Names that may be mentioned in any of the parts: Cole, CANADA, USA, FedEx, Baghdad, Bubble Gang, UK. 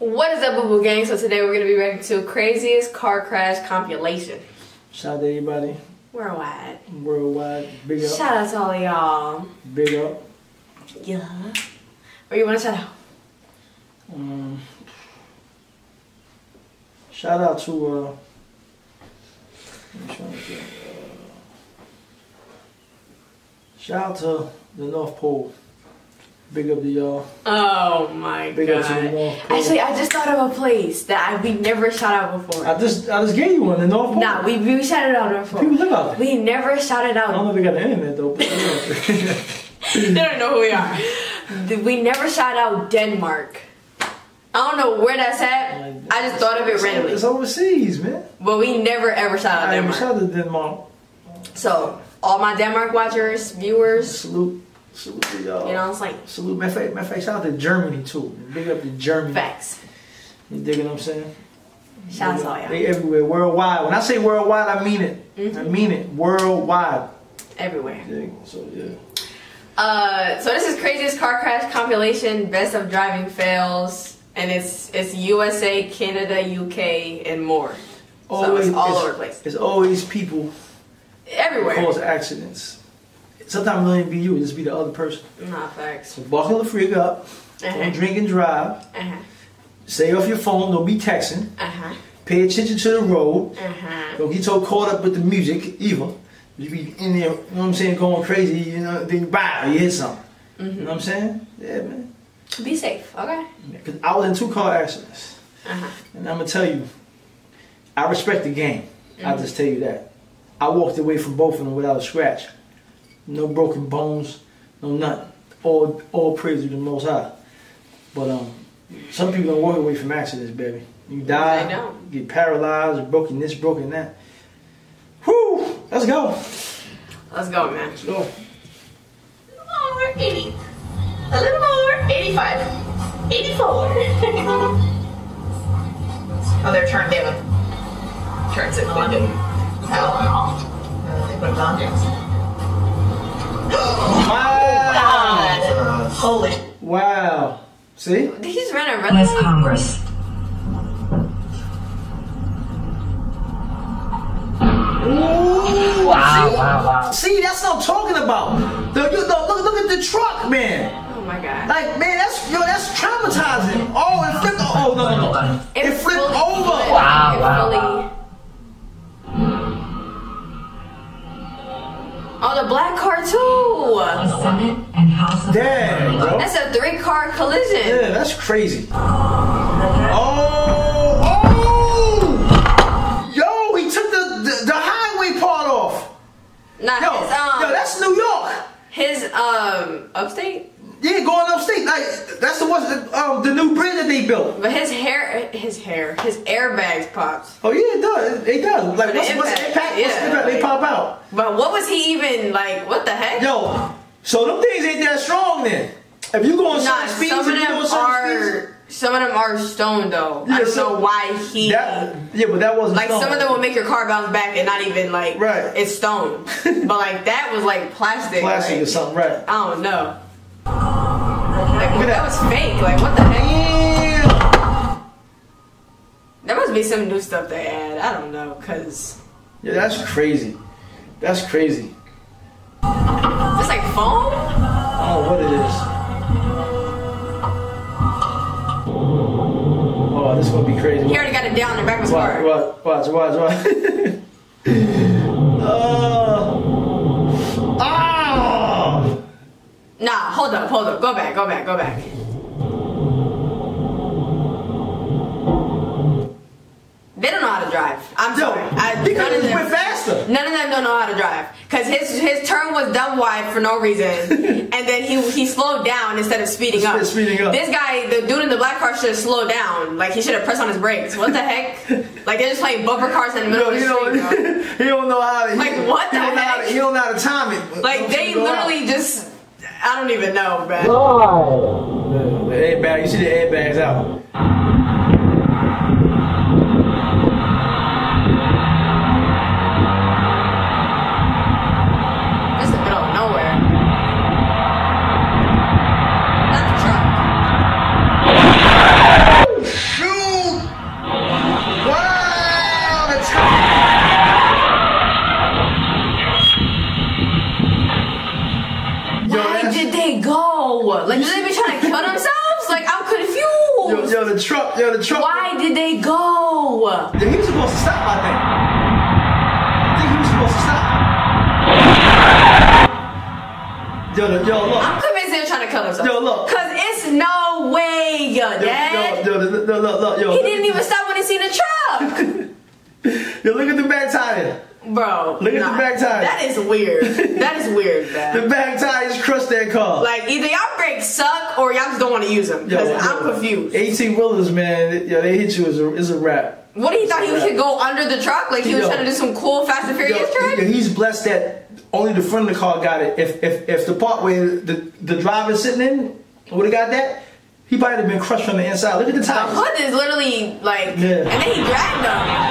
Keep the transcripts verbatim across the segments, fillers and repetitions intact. What is up, Bubble Gang? So today we're gonna be reacting to craziest car crash compilation. Shout out to everybody. Worldwide. Worldwide. Big up. Shout out to all y'all. Big up. Yeah. Or you wanna shout out? Um. Shout out to uh. I'm trying to think, uh shout out to the North Pole. Big up to y'all. Oh my Big god. Up to the North Pole. Actually, I just thought of a place that I, we never shot out before. I just I just gave you one, the North Pole. Nah, we, we shouted out North Pole. People live out there. We never shouted out. I don't know if we got the internet though. They don't know who we are. We never shot out Denmark. I don't know where that's at. Like, I just thought of it randomly. It's overseas, man. But we never ever shot out Denmark. I never shot out Denmark. So, all my Denmark watchers, viewers. Salute. Salute to y'all. You know what I'm saying? Salute. Matter of fact, shout out to Germany too. Big up to Germany. Facts. You dig what I'm saying? Shout out to y'all. They everywhere. Worldwide. When I say worldwide, I mean it. Mm-hmm. I mean it. Worldwide. Everywhere. So, yeah. Uh, so this is craziest car crash compilation, best of driving fails, and it's it's U S A, Canada, U K, and more. Always, so it's all it's, over the place. There's always people everywhere cause accidents. Sometimes it won't be you, it'll just be the other person. Nah, facts. So buckle the freak up, uh-huh. Don't drink and drive, uh-huh. Stay off your phone, don't be texting, uh-huh. Pay attention to the road, uh-huh. Don't get so caught up with the music, either. You be in there, you know what I'm saying, going crazy, you know, then wow, you hit something. Mm-hmm. You know what I'm saying? Yeah, man. Be safe, okay? Because I was in two car accidents, uh-huh. And I'm going to tell you, I respect the game, mm-hmm. I'll just tell you that. I walked away from both of them without a scratch. No broken bones, no nothing. All, all praise to the Most High. But um, some people don't walk away from accidents, baby. You die, I know. Get paralyzed, broken this, broken that. Whoo! Let's go. Let's go, man. Let's go. A little more eighty. A little more eighty-five. eighty-four. Oh, they're turned down. Turns it on. Ow. I don't think what it's on. Wow. Holy. Wow. See? He's running around. U S Congress. Ooh, wow, see? Wow, wow. See, that's what I'm talking about. The, the, the, look, look at the truck, man. Oh my god. Like, man, that's yo, that's traumatizing. Oh, it flipped over. Oh, no, no, no. It, it flipped fully, over. It, wow, it wow, wow. Oh, the black car too! Damn, bro. That's a three-car collision. Yeah, that's crazy. Oh! Oh! Yo, he took the, the, the highway part off. Nah, yo, his, um, yo, that's New York. His, um, upstate? Yeah, going upstate. Like, that's the one, the, um, the new bridge that they built. But his hair, his hair, his airbags popped. Oh yeah, it does. It does. Like, what's, impact, what's the impact? Yeah, what's the impact? Like, they pop out. But what was he even, like, what the heck? Yo, so them things ain't that strong then. If you go on nah, certain speeds, some of them are, some of them are stoned though. Yeah, I don't so know why he. That, yeah, but that wasn't like stoned. Some of them will make your car bounce back and not even like, right. It's stoned. But like that was like plastic. Plastic like, or something, right? I don't know. Like, that. that was fake. Like, what the heck? Yeah. There must be some new stuff they add. I don't know, cause yeah, that's crazy. That's crazy. It's like foam. Oh, what it is? Oh, this is gonna be crazy. He already got it down in the back of his car. Watch, watch, watch, watch. uh, ah. Nah, hold up, hold up. Go back, go back, go back. They don't know how to drive. I'm sorry. I, because none of them, went faster. None of them don't know how to drive. Because his his turn was dumb wide for no reason. And then he he slowed down instead of speeding up. speeding up. This guy, the dude in the black car, should have slowed down. Like, he should have pressed on his brakes. What the heck? Like, they're just playing bumper cars in the middle no, of the street, don't, bro. He don't know how to... Like, what the he heck? To, he don't know how to time it. Like, they literally out. just... I don't even know, man. Oh. The airbag, you see the airbags out. This is the middle of nowhere. That's a truck. Yo, the truck, yo, the truck. Why did they go? He was supposed to stop, I think. I think he was supposed to stop. Yo, the, yo, look. I'm convinced they're trying to kill himself. Yo, look. Cause it's no way, yo, yo dad. Yo, yo, yo, yo, look, look, yo. He didn't even stop when he seen the truck. Yo, look at the back tire. Bro, look nah, at the back tires. That is weird. That is weird, man. The back tires crushed that car. Like, either y'all brakes suck or y'all just don't want to use them. Because I'm yo, confused. eighteen wheelers, man. Yo, they hit you as a, as a wrap. What do you thought he should go under the truck? Like, he yo, was trying to do some cool Fast and Furious trick? He's blessed that only the front of the car got it. If if, if the part where the, the driver's sitting in would have got that, he might have been crushed from the inside. Look at the tires. The hood is literally, like, yeah. And then he dragged them.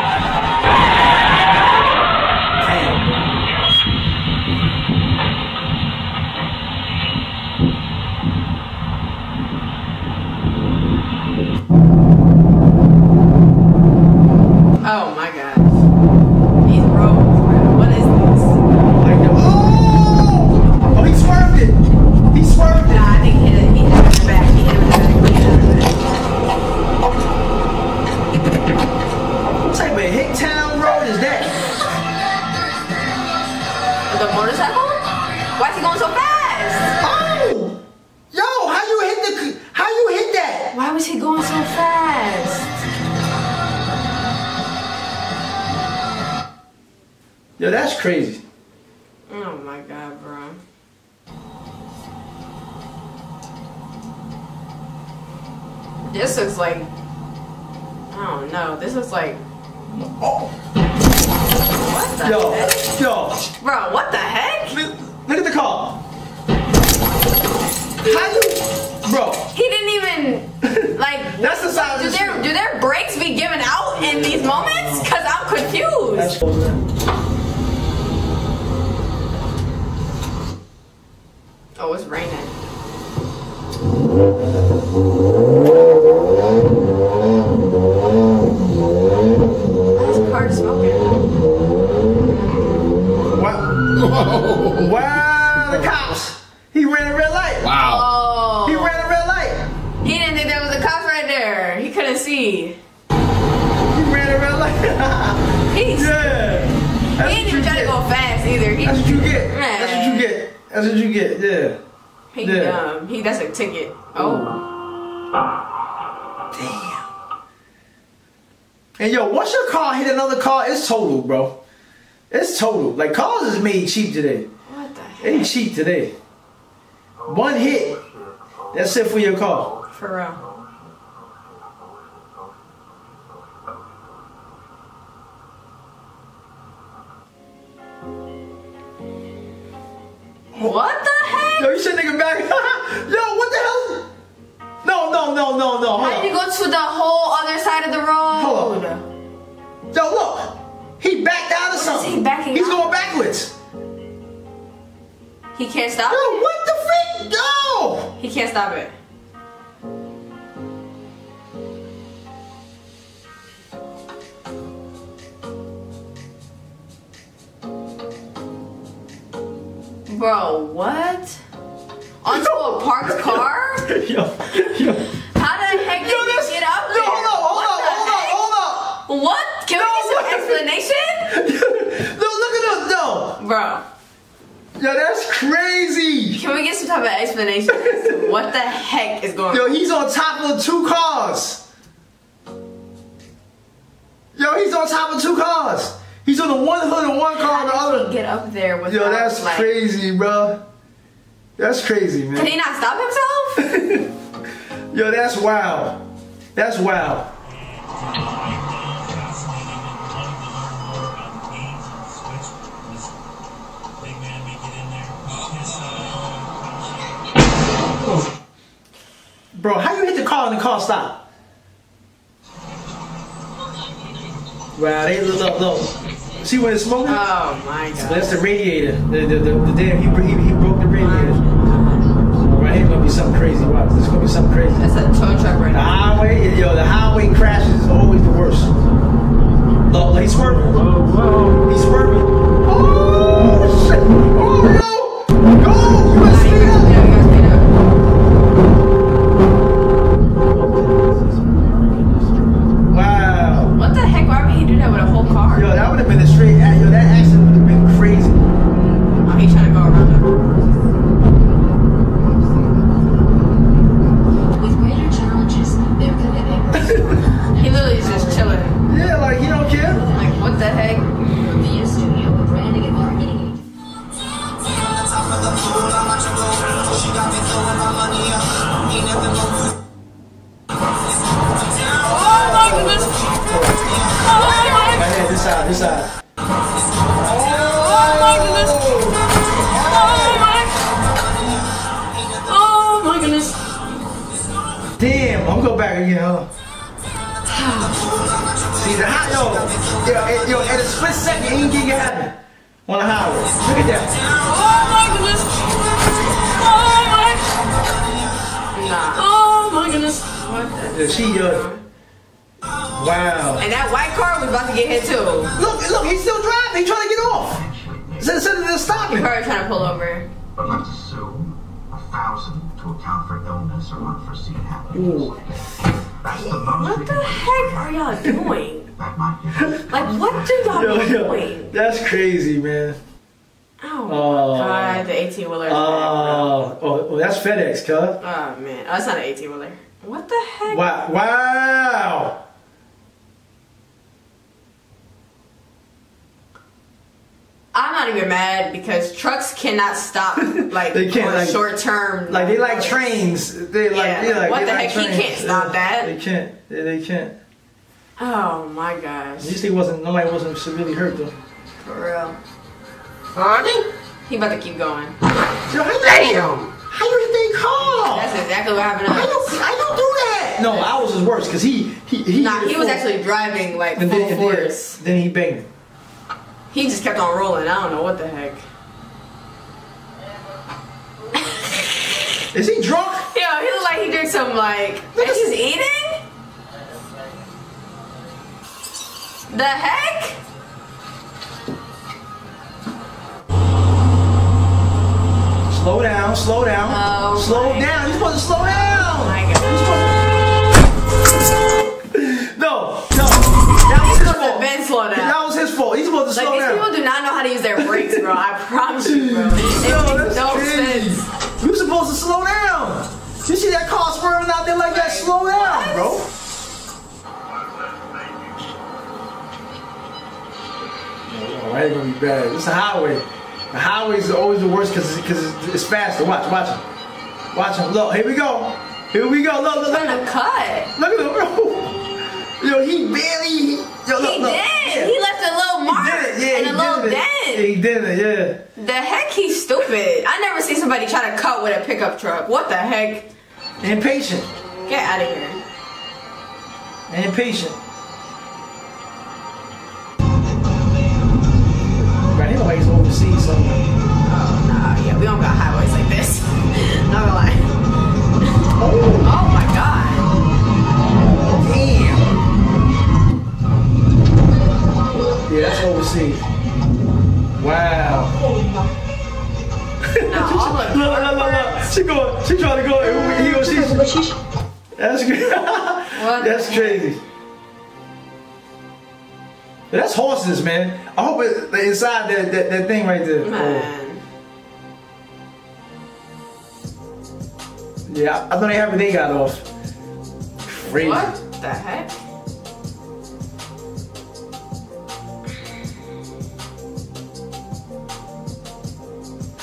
Oh my gosh. These roads, man. What is this? Like the, oh! Oh, he swerved it. He swerved it. Nah, I think he hit it. He hit it in the back. He hit it in the back. He hit it in the back. What type of Hicktown road is that? The motorcycle? Why is he going so fast? Oh! Yo, how you hit the, how you hit that? Why was he going so fast? Yo, that's crazy. Oh my god, bro. This looks like, I don't know. This looks like. Oh. What the yo, heck? Yo. Bro, what the heck? Look, look at the car. How you, bro? He didn't even like. That's the side. Do their do their brakes be given out in these moments? Cause I'm confused. That's oh, it's raining. This car's smoking. Wow. Wow, the cops. He ran a red light. Wow. Oh. He ran a red light. He didn't think there was a cop right there. He couldn't see. He ran a red light. He's, yeah. That's he didn't even try get. to go fast either. He, That's what you get. Man. That's what you get. That's what you get, yeah. He, yeah. Um, he, that's a ticket. Oh. Damn. And yo, once your car hit another car, it's total, bro. It's total. Like, cars is made cheap today. What the heck? They cheap today. One hit, that's it for your car. For real. What the heck? Yo, you should nigga back. Yo, what the hell? No, no, no, no, no. Why did you go to the whole other side of the road? Hold on. Yo, look. He backed out of something. Is he backing He's out? going backwards. He can't stop yo, it? Yo, what the freak? Yo! He can't stop it. Bro, what? Onto a parked car? Yo, yo. How the heck did yo, you get up there? Yo, hold on, hold on, hold on, hold on. What? Can no, we get some explanation? No, look at us, no. Bro. Yo, that's crazy. Can we get some type of explanation as to what the heck is going on? Yo, he's on top of two cars. Yo, he's on top of two cars. He's on the one hood and one car on the other. Get up there with yo, that's like, crazy, bro. That's crazy, man. Can he not stop himself? Yo, that's wild. That's wild. Oh. Bro, how you hit the car and the car stop? Wow, they look up low. See what it's smoking? Oh my god. So that's the radiator. The, the, the, the damn, he, he, he broke the radiator. Right here's gonna be something crazy. Watch, this is gonna be something crazy. That's a tow truck right now. The highway, yo, the highway crashes is always the worst. Look, he's swerving. He's swerving. Oh, shit. Oh, no. Go, you gotta speed up. inside. Oh, my goodness. Oh, my. Oh, my goodness. Damn, I'm going to go back again, huh? See, the hot dog. Yo, yo, at a split second, you can get your happy. On the highway. Look at that. Oh, my goodness. Oh, my. Nah. Oh, my goodness. What the? She, uh, wow. And that white car was about to get hit too. Look, look, he's still driving. He's trying to get off. Instead of stopping. He's probably trying to pull over. You have to sue a thousand to account for illness or unforeseen happenings. That's the most. What the heck are y'all doing? Like, what do y'all yo, doing? Yo, that's crazy, man. Oh, uh, God, the eighteen-wheeler. Uh, oh, oh, that's FedEx, cuz. Oh, man. Oh, that's not an eighteen-wheeler. What the heck? Wow. Wow. I'm not even mad because trucks cannot stop like they can't, on like, short term. Like they like trains. They like, yeah, they like what they the like heck? Trains. He can't stop that. They can't. They, they can't. Oh my gosh. At least he wasn't. Nobody wasn't severely hurt though. For real. Honey, he about to keep going. Damn. How you stay calm? That's exactly what happened. I don't. I don't do that. No, ours was worse because he he he. Nah, he was forward. actually driving like and full then, force. Then, then he banged it. He just kept on rolling. I don't know what the heck. Is he drunk? Yeah, he looked like he drank some like. Look, and he's eating. The heck? Slow down! Slow down! Oh, slow down! You're supposed to slow down! Oh my God! No! No! That was his fault. Ben slowed down. That was his fault. He's supposed to like, slow down. These people do not know how to use their brakes, bro. I promise you, bro. It makes no sense. You're supposed to slow down. You see that car spurring out there like that? Slow down, bro. Oh, that ain't gonna be bad. It's a highway. The highways are always the worst because it's, it's, it's faster. Watch, watch him. Watch him. Look, here we go. Here we go. Look, look, look. Look at him. Cut. Look at him, bro. Yo, he barely. Yo, look, he look. did. Yeah. He left a little mark yeah, and a little dent. He did it, yeah. The heck, he's stupid. I never see somebody try to cut with a pickup truck. What the heck? Impatient. Get out of here. Impatient. Anyways, overseas, so. Oh, nah, yeah, we don't got highways like this. Not gonna lie. Oh, oh my God. Damn. Yeah, that's overseas. Wow. Nah, all look, look, look, look. She going, she trying to go. He or she. That's crazy. That's crazy. That's horses, man. I hope it's inside that, that, that thing right there. Man. Oh. Yeah, I, I thought everything got off. Crazy. What the heck?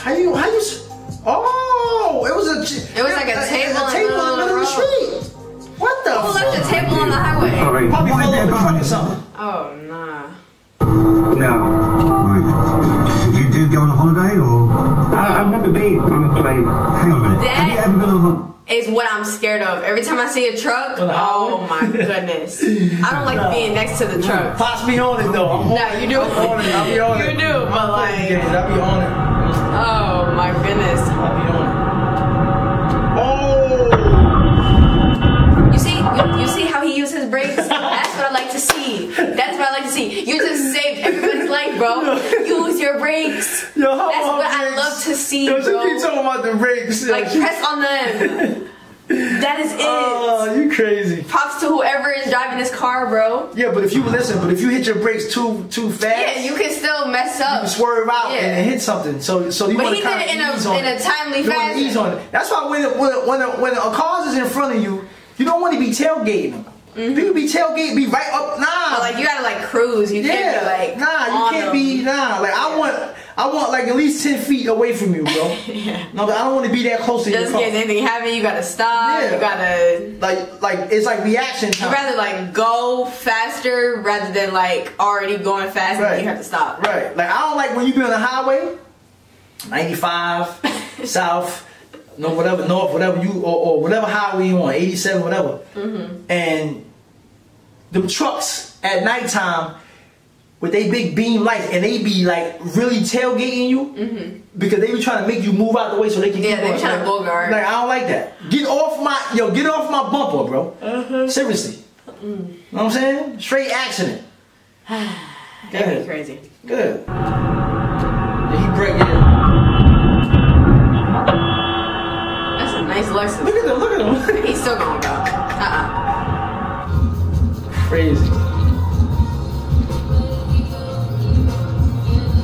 How you, how you, oh, it was a, it was like a, a table, a, a table in the middle of the street. What the fuck? Who left the table on the highway? Probably fell off the truck or something. Oh, nah. Now, did you do go on a holiday or? I, I've never been on a plane. Hang on a minute. That have you ever been on a... is what I'm scared of. Every time I see a truck, oh my goodness. I don't like no. being next to the truck. Pops be on it though. I'm on nah, you do. I'm on it. I'll be on it. You do, I'm but like. I'll be on it. Oh my goodness. I'll be on it. You see how he used his brakes? That's what I like to see. That's what I like to see. You just saved everybody's life, bro. Use your brakes. Yo, how That's what brakes? I love to see, Yo, bro. You keep talking about the brakes. Like, she... press on them. That is it. Oh, you crazy. Props to whoever is driving this car, bro. Yeah, but if you listen, but if you hit your brakes too too fast, yeah, you can still mess up. You can swerve out yeah. and hit something. So so you want to kind of ease on it. But he did it in a timely fashion. Ease on it. That's why when when when a, when a car is in front of you, you don't want to be tailgating. Mm-hmm. People be tailgating, be right up, nah. But like you gotta like cruise. You yeah. can't be like, nah, you can't them. be, nah. Like yeah. I want, I want like at least ten feet away from you, bro. Yeah. No, I don't want to be that close to you. Just in case anything happens, you gotta stop. Yeah. You gotta like like it's like reaction time. You rather like go faster rather than like already going fast right. and you have to stop. Right. Like I don't like when you be on the highway, ninety-five south, no whatever north, whatever you or, or whatever highway you on, eighty-seven, whatever, mm-hmm. and the trucks at nighttime. With they big beam lights and they be like really tailgating you mm-hmm. because they be trying to make you move out the way so they can yeah, keep they on, trying right? to bogart. Like I don't like that. Get off my yo, get off my bumper, bro. Uh-huh. Seriously, mm. you know what I'm saying? Straight accident. That'd be crazy. Good. Yeah, he breaking it. That's a nice Lexus. Look at him. Look at him. He's still going to go. Uh-uh. Crazy.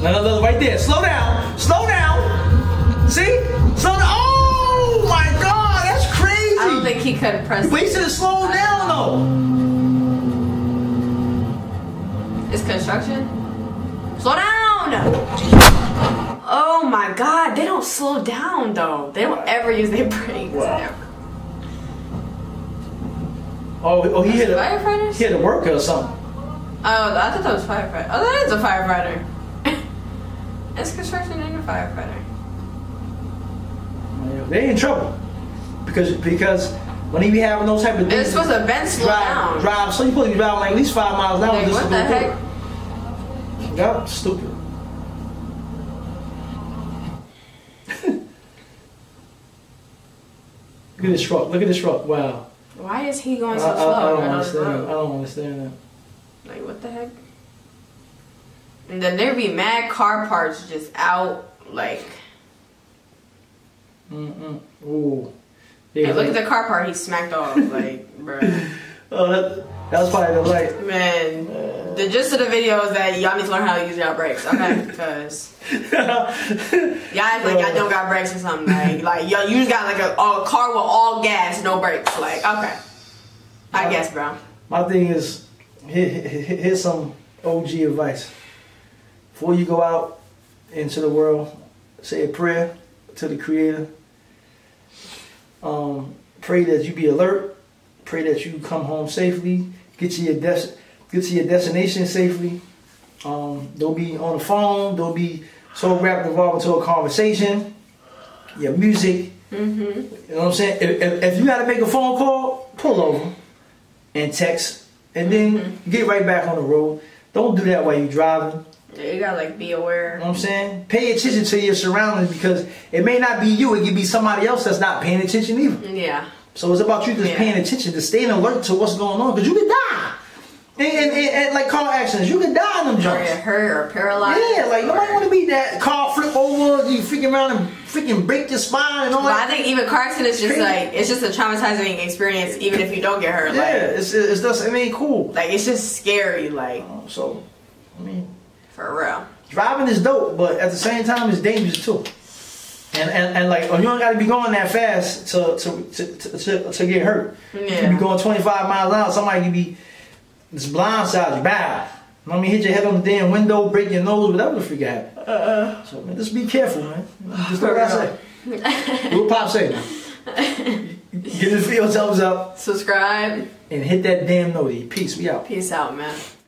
Another right there. Slow down. Slow down. See? Slow down. Oh my God, that's crazy. I don't think he could have pressed. We should have slowed down though. It's construction. Slow down. Oh my God, they don't slow down though. They don't ever use their brakes. Wow. Oh, oh, he hit a firefighter. He hit a worker or something. Oh, I thought that was firefighter. Oh, that is a firefighter. It's construction and a firefighter. They in trouble because because when he be having those type of things, it's supposed to bend slow down. Drive, so you supposed to be driving like at least five miles an hour. Like, what the heck? Yup, stupid. Look at this truck. Look at this truck. Wow. Why is he going so I, slow? I, I don't understand. I don't understand that. Like what the heck? And then there'd be mad car parts just out, like. Mm-mm. Ooh. Yeah, hey, look like, at the car part he smacked off, like, bro. Oh, that, that was probably the light. Man, uh, the gist of the video is that y'all need to learn how to use y'all brakes, okay? Because y'all act like y'all don't got brakes or something. Like, like y'all, you just got like a, a car with all gas, no brakes. Like, okay. I uh, guess, bro. My thing is, here, here's some O G advice. Before you go out into the world, say a prayer to the Creator. Um, pray that you be alert. Pray that you come home safely. Get to your des get to your destination safely. Um, don't be on the phone. Don't be so wrapped involved into a conversation. Your music. Mm-hmm. You know what I'm saying? If, if, if you gotta make a phone call, pull over and text, and then mm-hmm. get right back on the road. Don't do that while you're driving. You gotta like be aware. You know what I'm saying? Pay attention to your surroundings because it may not be you, it could be somebody else that's not paying attention either. Yeah. So it's about you just yeah. paying attention to staying alert to what's going on because you could die. And, and, and, and like car accidents, you could die in them jumps. Or get hurt or paralyzed. Yeah, like or... nobody want to be that car flip over, you freaking around and freaking break your spine and all but that. But I think even car accidents just crazy. Like it's just a traumatizing experience even if you don't get hurt. Yeah, like, it's it's just it ain't cool. Like it's just scary. Like um, so, I mean. For real. Driving is dope, but at the same time, it's dangerous too. And and, and like, oh, you don't gotta be going that fast to to to, to, to, to get hurt. Yeah. You can be going twenty-five miles an hour, somebody can be just blindsided, you bow. You know what I mean? Hit your head on the damn window, break your nose, whatever the freak happened. Uh, uh, so man, just be careful, man. Just like I say. What Pop say? Get the video thumbs up. Subscribe. And hit that damn noty. Peace. We out. Peace out, man.